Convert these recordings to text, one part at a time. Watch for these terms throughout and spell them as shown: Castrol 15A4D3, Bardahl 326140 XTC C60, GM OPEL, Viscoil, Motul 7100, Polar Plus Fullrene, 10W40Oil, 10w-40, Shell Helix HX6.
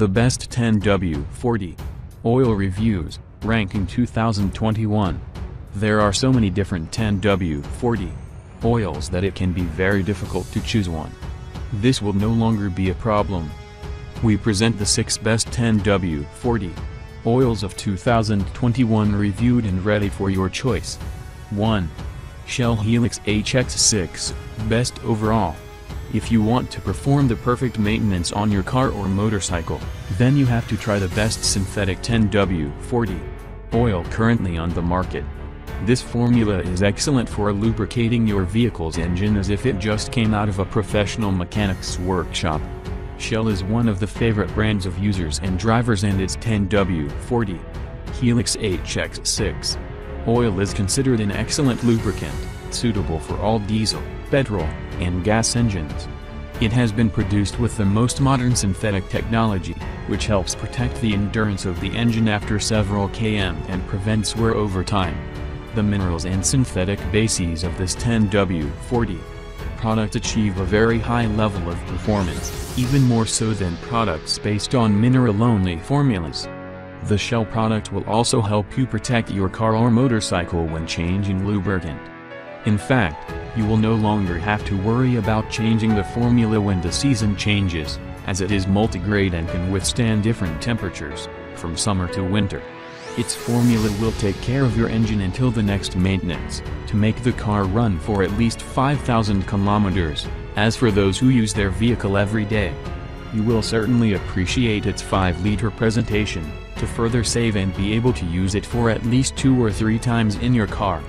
The Best 10W40 Oil Reviews, Ranking 2021. There are so many different 10W40 oils that it can be very difficult to choose one. This will no longer be a problem. We present the 6 best 10W40 oils of 2021 reviewed and ready for your choice. 1. Shell Helix HX6, Best Overall. If you want to perform the perfect maintenance on your car or motorcycle, then you have to try the best synthetic 10W40 oil currently on the market. This formula is excellent for lubricating your vehicle's engine as if it just came out of a professional mechanic's workshop. Shell is one of the favorite brands of users and drivers, and its 10W40 Helix HX6 oil is considered an excellent lubricant, suitable for all diesel, petrol, and gas engines. It has been produced with the most modern synthetic technology, which helps protect the endurance of the engine after several km and prevents wear over time. The minerals and synthetic bases of this 10W40 product achieve a very high level of performance, even more so than products based on mineral-only formulas. The Shell product will also help you protect your car or motorcycle when changing lubricant. In fact, you will no longer have to worry about changing the formula when the season changes, as it is multigrade and can withstand different temperatures, from summer to winter. Its formula will take care of your engine until the next maintenance, to make the car run for at least 5,000 kilometers. As for those who use their vehicle every day, you will certainly appreciate its 5-liter presentation, to further save and be able to use it for at least 2 or 3 times in your car.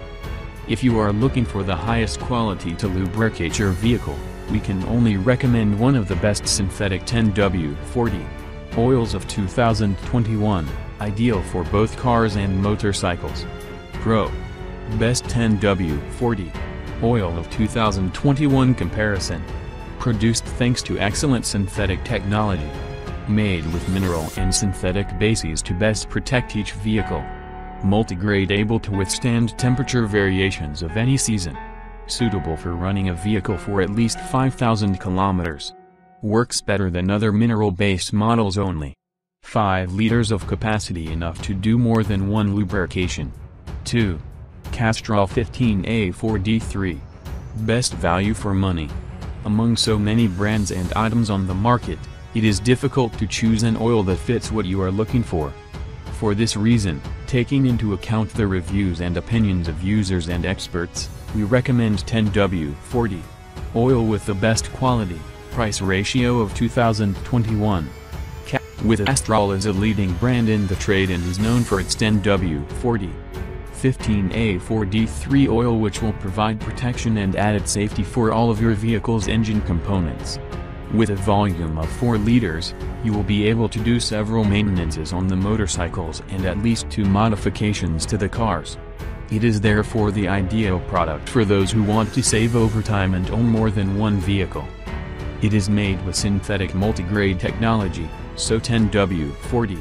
If you are looking for the highest quality to lubricate your vehicle, we can only recommend one of the best synthetic 10W40 oils of 2021, ideal for both cars and motorcycles. Pro. Best 10W40 oil of 2021 comparison. Produced thanks to excellent synthetic technology. Made with mineral and synthetic bases to best protect each vehicle. Multigrade, able to withstand temperature variations of any season. Suitable for running a vehicle for at least 5,000 kilometers. Works better than other mineral-based models only. 5 liters of capacity, enough to do more than one lubrication. 2. Castrol 15A4D3. Best value for money. Among so many brands and items on the market, it is difficult to choose an oil that fits what you are looking for. For this reason, taking into account the reviews and opinions of users and experts, we recommend 10W40 oil with the best quality, price ratio of 2021. Castrol is a leading brand in the trade and is known for its 10W40 15A4D3 oil, which will provide protection and added safety for all of your vehicle's engine components. With a volume of 4 liters, you will be able to do several maintenances on the motorcycles and at least 2 modifications to the cars. It is therefore the ideal product for those who want to save over time and own more than one vehicle. It is made with synthetic multigrade technology, so 10W40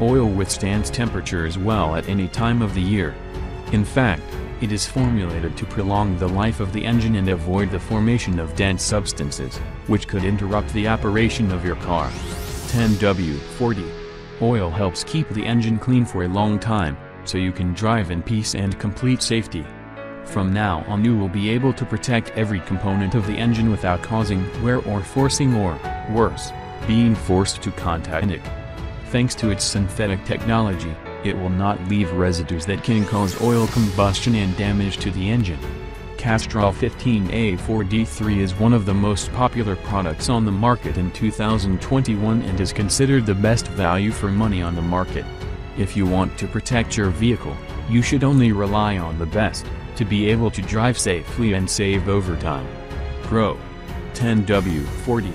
oil withstands temperatures well at any time of the year. In fact, it is formulated to prolong the life of the engine and avoid the formation of dense substances, which could interrupt the operation of your car. 10W40 oil helps keep the engine clean for a long time, so you can drive in peace and complete safety. From now on, you will be able to protect every component of the engine without causing wear or forcing, or worse, being forced to contact it. Thanks to its synthetic technology, it will not leave residues that can cause oil combustion and damage to the engine. Castrol 15A4D3 is one of the most popular products on the market in 2021 and is considered the best value for money on the market. If you want to protect your vehicle, you should only rely on the best, to be able to drive safely and save overtime. Pro. 10W40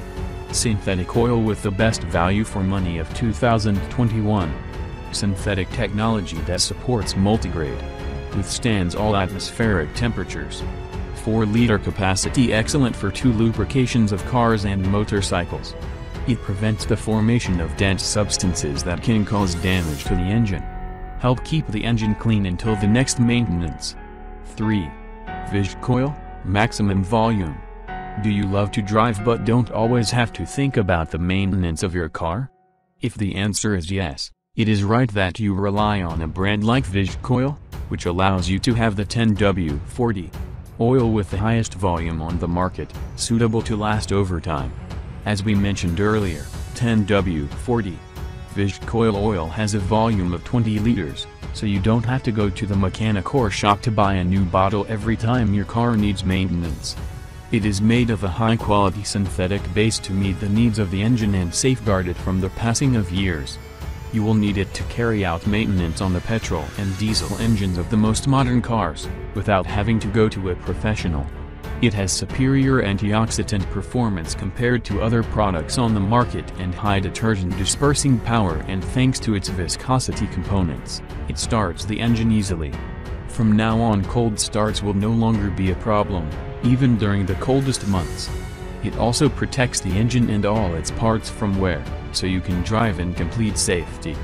synthetic oil with the best value for money of 2021. Synthetic technology that supports multigrade. Withstands all atmospheric temperatures. 4-liter capacity, excellent for 2 lubrications of cars and motorcycles. It prevents the formation of dense substances that can cause damage to the engine. Help keep the engine clean until the next maintenance. 3. Viscoil, Maximum Volume. Do you love to drive but don't always have to think about the maintenance of your car? If the answer is yes, it is right that you rely on a brand like Viscoil, which allows you to have the 10W40 oil with the highest volume on the market, suitable to last over time. As we mentioned earlier, 10W40 Viscoil oil has a volume of 20 liters, so you don't have to go to the mechanic or shop to buy a new bottle every time your car needs maintenance. It is made of a high-quality synthetic base to meet the needs of the engine and safeguard it from the passing of years. You will need it to carry out maintenance on the petrol and diesel engines of the most modern cars, without having to go to a professional. It has superior antioxidant performance compared to other products on the market and high detergent dispersing power, and thanks to its viscosity components, it starts the engine easily. From now on, cold starts will no longer be a problem, even during the coldest months. It also protects the engine and all its parts from wear, so you can drive in complete safety.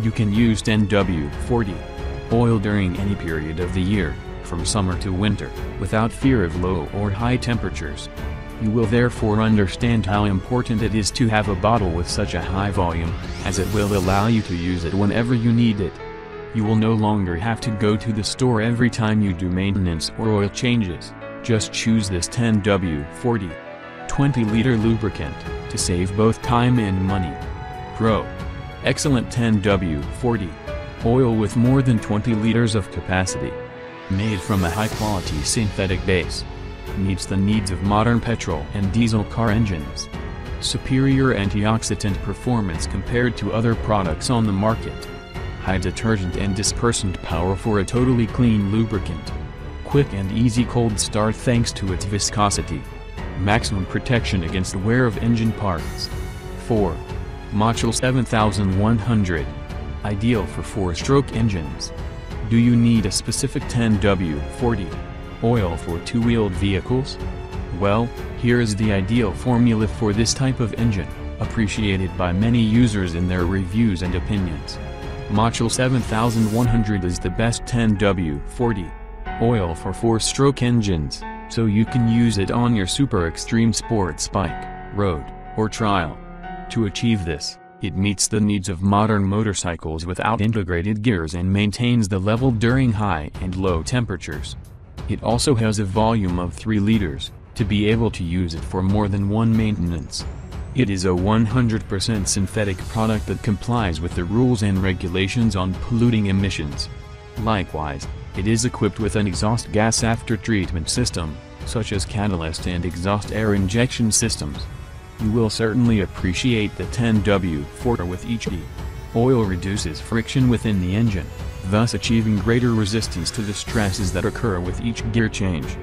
You can use 10W40 oil during any period of the year, from summer to winter, without fear of low or high temperatures. You will therefore understand how important it is to have a bottle with such a high volume, as it will allow you to use it whenever you need it. You will no longer have to go to the store every time you do maintenance or oil changes. Just choose this 10W40 20-liter lubricant, to save both time and money. Pro: excellent 10W40 oil with more than 20 liters of capacity. Made from a high-quality synthetic base. Meets the needs of modern petrol and diesel car engines. Superior antioxidant performance compared to other products on the market. High detergent and dispersant power for a totally clean lubricant. Quick and easy cold start thanks to its viscosity. Maximum protection against wear of engine parts. 4. Motul 7100. Ideal for four-stroke engines. Do you need a specific 10W40 oil for two-wheeled vehicles? Well, here is the ideal formula for this type of engine, appreciated by many users in their reviews and opinions. Motul 7100 is the best 10W40 oil for four-stroke engines, so you can use it on your super extreme sports bike, road, or trial. To achieve this, it meets the needs of modern motorcycles without integrated gears and maintains the level during high and low temperatures. It also has a volume of 3 liters, to be able to use it for more than one maintenance. It is a 100% synthetic product that complies with the rules and regulations on polluting emissions. Likewise, it is equipped with an exhaust gas after-treatment system, such as catalyst and exhaust air injection systems. You will certainly appreciate the 10W40 with each E. Oil reduces friction within the engine, thus achieving greater resistance to the stresses that occur with each gear change.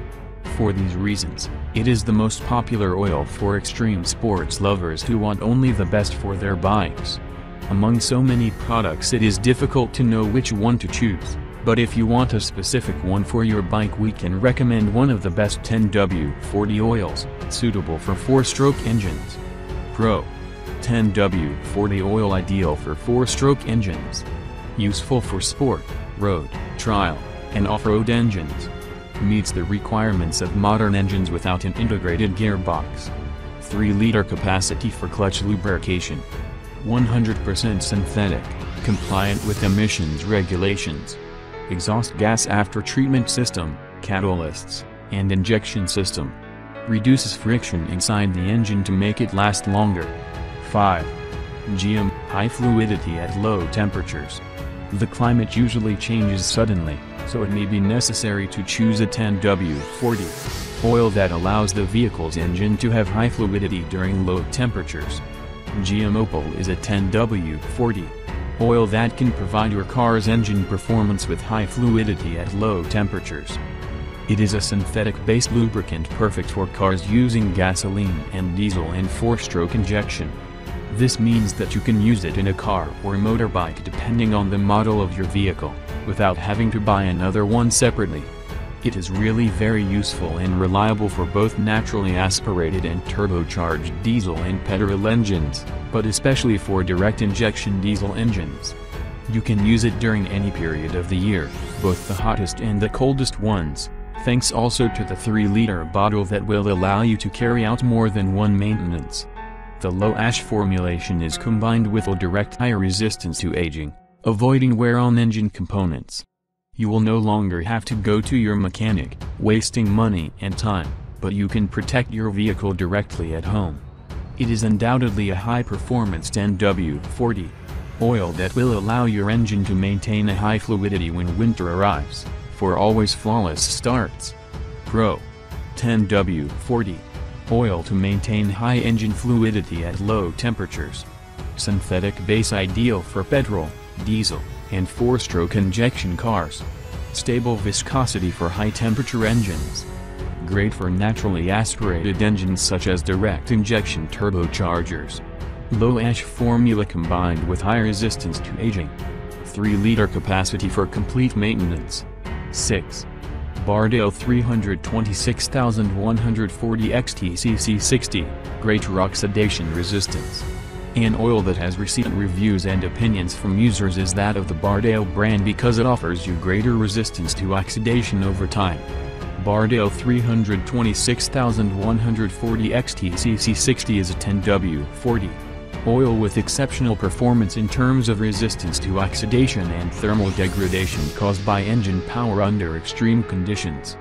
For these reasons, it is the most popular oil for extreme sports lovers who want only the best for their bikes. Among so many products, it is difficult to know which one to choose, but if you want a specific one for your bike, we can recommend one of the best 10W40 oils, suitable for four-stroke engines. Pro: 10W40 oil ideal for four-stroke engines. Useful for sport, road, trial, and off-road engines. Meets the requirements of modern engines without an integrated gearbox. 3-liter capacity for clutch lubrication. 100% synthetic, compliant with emissions regulations. Exhaust gas after-treatment system, catalysts, and injection system. Reduces friction inside the engine to make it last longer. 5. GM high fluidity at low temperatures. The climate usually changes suddenly, so it may be necessary to choose a 10W40 oil that allows the vehicle's engine to have high fluidity during low temperatures. GM OPEL is a 10W40 oil that can provide your car's engine performance with high fluidity at low temperatures. It is a synthetic-based lubricant perfect for cars using gasoline and diesel and four-stroke injection. This means that you can use it in a car or motorbike depending on the model of your vehicle, without having to buy another one separately. It is really very useful and reliable for both naturally aspirated and turbocharged diesel and petrol engines, but especially for direct injection diesel engines. You can use it during any period of the year, both the hottest and the coldest ones. Thanks also to the 3-liter bottle that will allow you to carry out more than one maintenance. the low ash formulation is combined with a direct higher resistance to aging, avoiding wear on engine components. You will no longer have to go to your mechanic, wasting money and time, but you can protect your vehicle directly at home. It is undoubtedly a high-performance NW40 oil that will allow your engine to maintain a high fluidity when winter arrives, for always flawless starts. Pro: 10W40 oil to maintain high engine fluidity at low temperatures. Synthetic base ideal for petrol, diesel, and four-stroke injection cars. Stable viscosity for high-temperature engines. Great for naturally aspirated engines such as direct injection turbochargers. Low ash formula combined with high resistance to aging. 3-liter capacity for complete maintenance. 6. Bardahl 326140 XTC C60, greater oxidation resistance. An oil that has received reviews and opinions from users is that of the Bardahl brand because it offers you greater resistance to oxidation over time. Bardahl 326140 XTC C60 is a 10W40 oil with exceptional performance in terms of resistance to oxidation and thermal degradation caused by engine power under extreme conditions.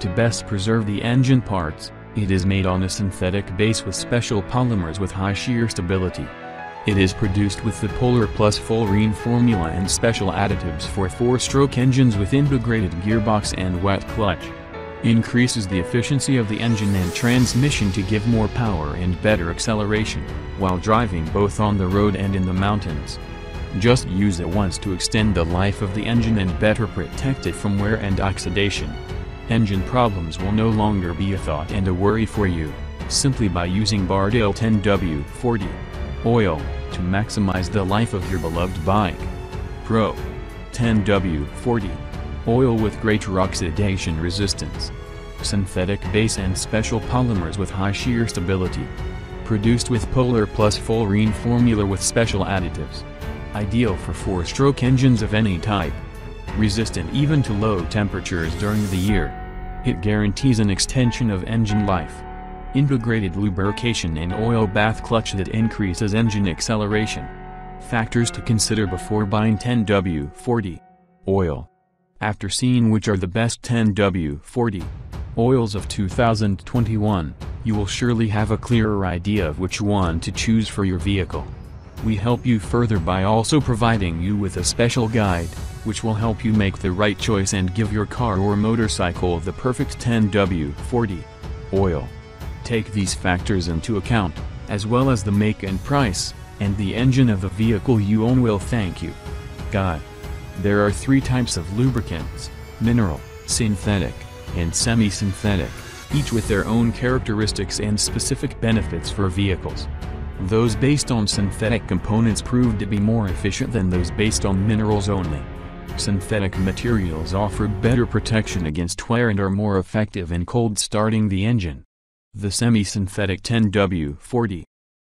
To best preserve the engine parts, it is made on a synthetic base with special polymers with high shear stability. It is produced with the Polar Plus Fullrene formula and special additives for four-stroke engines with integrated gearbox and wet clutch. Increases the efficiency of the engine and transmission to give more power and better acceleration, while driving both on the road and in the mountains. Just use it once to extend the life of the engine and better protect it from wear and oxidation. Engine problems will no longer be a thought and a worry for you, simply by using Bardahl 10W40 oil, to maximize the life of your beloved bike. Pro: 10W40 oil with greater oxidation resistance. Synthetic base and special polymers with high shear stability. Produced with Polar Plus Fullrene formula with special additives. Ideal for four-stroke engines of any type. Resistant even to low temperatures during the year. It guarantees an extension of engine life. Integrated lubrication and oil bath clutch that increases engine acceleration. Factors to consider before buying 10W40 oil. After seeing which are the best 10W40 oils of 2021, you will surely have a clearer idea of which one to choose for your vehicle. We help you further by also providing you with a special guide, which will help you make the right choice and give your car or motorcycle the perfect 10W40 oil. Take these factors into account, as well as the make and price, and the engine of the vehicle you own will thank you. Guide. There are three types of lubricants: mineral, synthetic, and semi-synthetic, each with their own characteristics and specific benefits for vehicles. Those based on synthetic components prove to be more efficient than those based on minerals only. Synthetic materials offer better protection against wear and are more effective in cold starting the engine. The semi-synthetic 10W40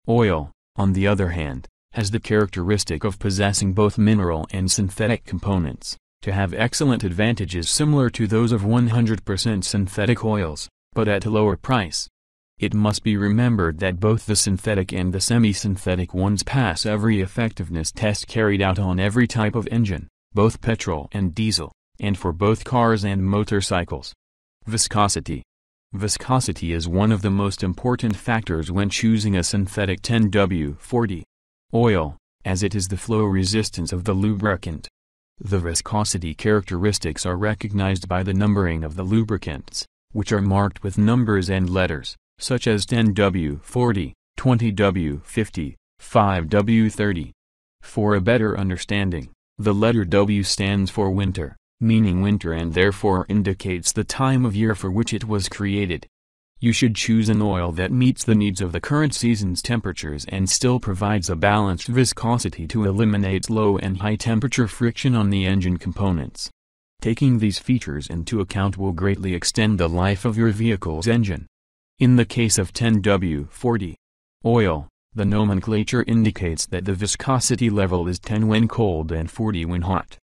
oil, on the other hand, has the characteristic of possessing both mineral and synthetic components, to have excellent advantages similar to those of 100% synthetic oils, but at a lower price. It must be remembered that both the synthetic and the semi-synthetic ones pass every effectiveness test carried out on every type of engine, both petrol and diesel, and for both cars and motorcycles. Viscosity. Viscosity is one of the most important factors when choosing a synthetic 10W40 oil, as it is the flow resistance of the lubricant. The viscosity characteristics are recognized by the numbering of the lubricants, which are marked with numbers and letters, such as 10W40, 20W50, 5W30. For a better understanding, the letter W stands for winter, meaning winter, and therefore indicates the time of year for which it was created. You should choose an oil that meets the needs of the current season's temperatures and still provides a balanced viscosity to eliminate low and high temperature friction on the engine components. Taking these features into account will greatly extend the life of your vehicle's engine. In the case of 10W40 oil, the nomenclature indicates that the viscosity level is 10 when cold and 40 when hot.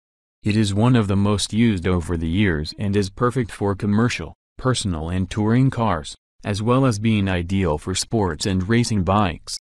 It is one of the most used over the years and is perfect for commercial, personal and touring cars, as well as being ideal for sports and racing bikes.